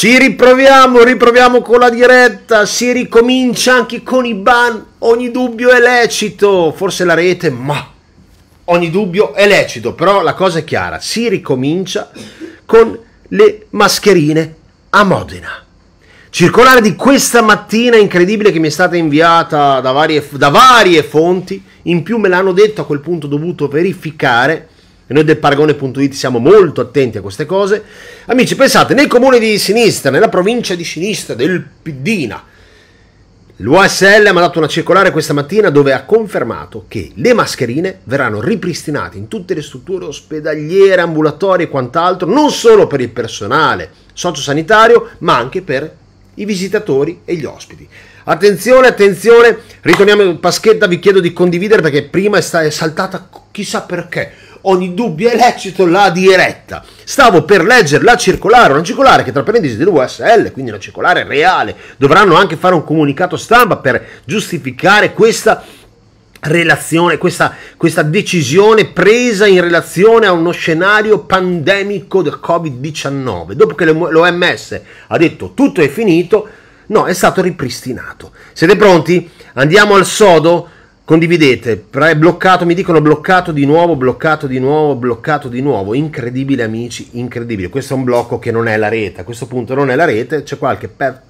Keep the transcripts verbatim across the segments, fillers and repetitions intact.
Ci riproviamo, riproviamo con la diretta, si ricomincia anche con i ban, ogni dubbio è lecito, forse la rete, ma ogni dubbio è lecito, però la cosa è chiara, si ricomincia con le mascherine a Modena. Circolare di questa mattina incredibile che mi è stata inviata da varie, da varie fonti, in più me l'hanno detto, a quel punto ho dovuto verificare. E noi del Paragone punto it siamo molto attenti a queste cose. Amici, pensate, nel comune di sinistra, nella provincia di sinistra del Piddina, l'U S L ha mandato una circolare questa mattina dove ha confermato che le mascherine verranno ripristinate in tutte le strutture ospedaliere, ambulatorie e quant'altro, non solo per il personale sociosanitario, ma anche per i visitatori e gli ospiti. Attenzione, attenzione, ritorniamo in paschetta, vi chiedo di condividere perché prima è saltata chissà perché. Ogni dubbio è lecito la diretta. Stavo per leggere la circolare, una circolare che tra parentesi dell'U S L, quindi una circolare reale, dovranno anche fare un comunicato stampa per giustificare questa relazione, questa, questa decisione presa in relazione a uno scenario pandemico del Covid diciannove. Dopo che l'O M S ha detto tutto è finito, no, è stato ripristinato. Siete pronti? Andiamo al sodo? Condividete, è bloccato, mi dicono bloccato di nuovo, bloccato di nuovo, bloccato di nuovo, incredibile amici, incredibile, questo è un blocco che non è la rete, a questo punto non è la rete, c'è qualche per...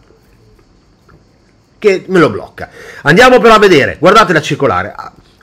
che me lo blocca. Andiamo però a vedere, guardate la circolare,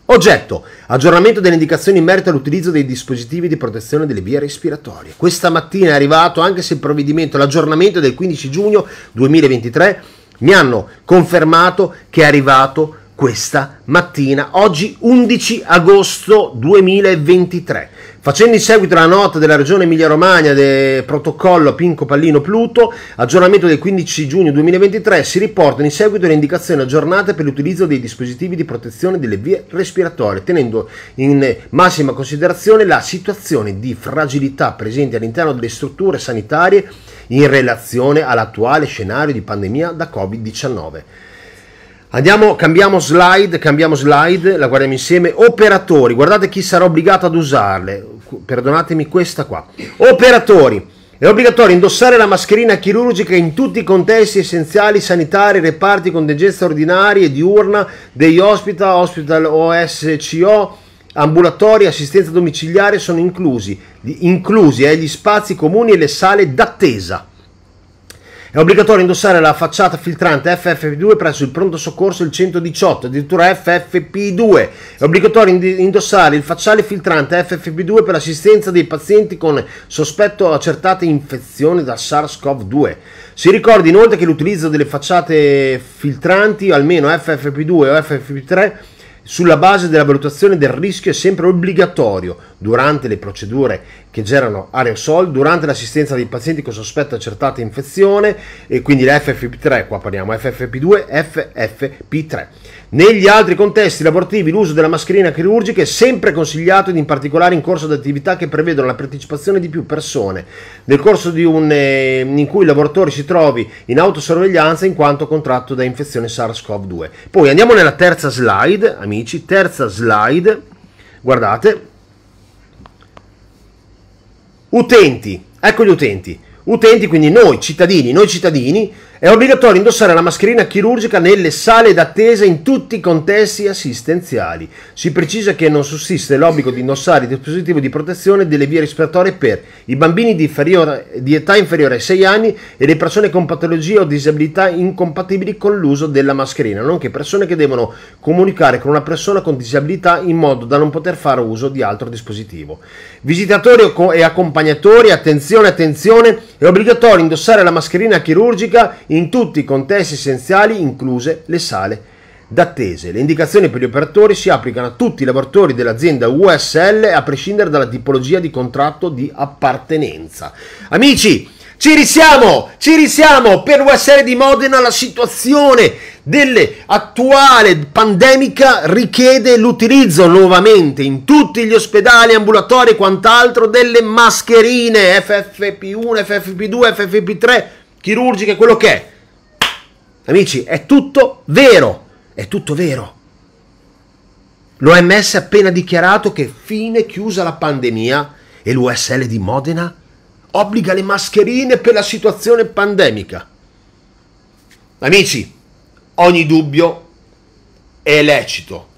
oggetto, aggiornamento delle indicazioni in merito all'utilizzo dei dispositivi di protezione delle vie respiratorie. Questa mattina è arrivato, anche se il provvedimento, l'aggiornamento del quindici giugno duemilaventitré, mi hanno confermato che è arrivato questa mattina, oggi undici agosto duemilaventitré, facendo in seguito alla nota della regione Emilia-Romagna del protocollo Pinco Pallino Pluto, aggiornamento del quindici giugno duemilaventitré, si riportano in seguito le indicazioni aggiornate per l'utilizzo dei dispositivi di protezione delle vie respiratorie, tenendo in massima considerazione la situazione di fragilità presente all'interno delle strutture sanitarie in relazione all'attuale scenario di pandemia da Covid diciannove. Andiamo, cambiamo slide, cambiamo slide, la guardiamo insieme. Operatori, guardate chi sarà obbligato ad usarle, perdonatemi questa qua. Operatori, è obbligatorio indossare la mascherina chirurgica in tutti i contesti essenziali sanitari, reparti, contingenza ordinaria e diurna, degli hospital, hospital O S C O, ambulatori, assistenza domiciliare sono inclusi, inclusi eh, gli spazi comuni e le sale d'attesa. È obbligatorio indossare la facciata filtrante F F P due presso il pronto soccorso il centodiciotto, addirittura F F P due. È obbligatorio indossare il facciale filtrante F F P due per l'assistenza dei pazienti con sospetto accertate infezioni da SARS CoV due. Si ricorda inoltre che l'utilizzo delle facciate filtranti, almeno F F P due o F F P tre, sulla base della valutazione del rischio è sempre obbligatorio durante le procedure che generano aerosol, durante l'assistenza dei pazienti con sospetto accertata infezione, e quindi la F F P tre, qua parliamo F F P due, F F P tre. Negli altri contesti lavorativi l'uso della mascherina chirurgica è sempre consigliato ed in particolare in corso di attività che prevedono la partecipazione di più persone, nel corso di un, eh, in cui il lavoratore si trovi in autosorveglianza in quanto contratto da infezione SARS CoV due. Poi andiamo nella terza slide, amici, terza slide, guardate, utenti, ecco gli utenti. Utenti, quindi noi cittadini, noi cittadini, è obbligatorio indossare la mascherina chirurgica nelle sale d'attesa in tutti i contesti assistenziali. Si precisa che non sussiste l'obbligo di indossare il dispositivo di protezione delle vie respiratorie per i bambini di, di età inferiore ai sei anni e le persone con patologie o disabilità incompatibili con l'uso della mascherina, nonché persone che devono comunicare con una persona con disabilità in modo da non poter fare uso di altro dispositivo. Visitatori e accompagnatori, attenzione, attenzione, è obbligatorio indossare la mascherina chirurgica in tutti i contesti essenziali, incluse le sale d'attesa. Le indicazioni per gli operatori si applicano a tutti i lavoratori dell'azienda U S L, a prescindere dalla tipologia di contratto di appartenenza. Amici, ci risiamo, ci risiamo, per U S L di Modena la situazione dell'attuale pandemica richiede l'utilizzo nuovamente in tutti gli ospedali, ambulatori e quant'altro delle mascherine F F P uno, F F P due, F F P tre, chirurgiche, quello che è. Amici, è tutto vero, è tutto vero. L'O M S ha appena dichiarato che fine chiusa la pandemia e l'U S L di Modena obbliga le mascherine per la situazione pandemica. Amici, ogni dubbio è lecito.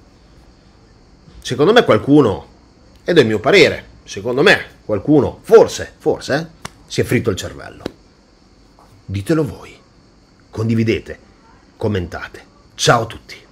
Secondo me qualcuno, ed è il mio parere, secondo me qualcuno, forse, forse, eh, si è fritto il cervello. Ditelo voi, condividete, commentate. Ciao a tutti.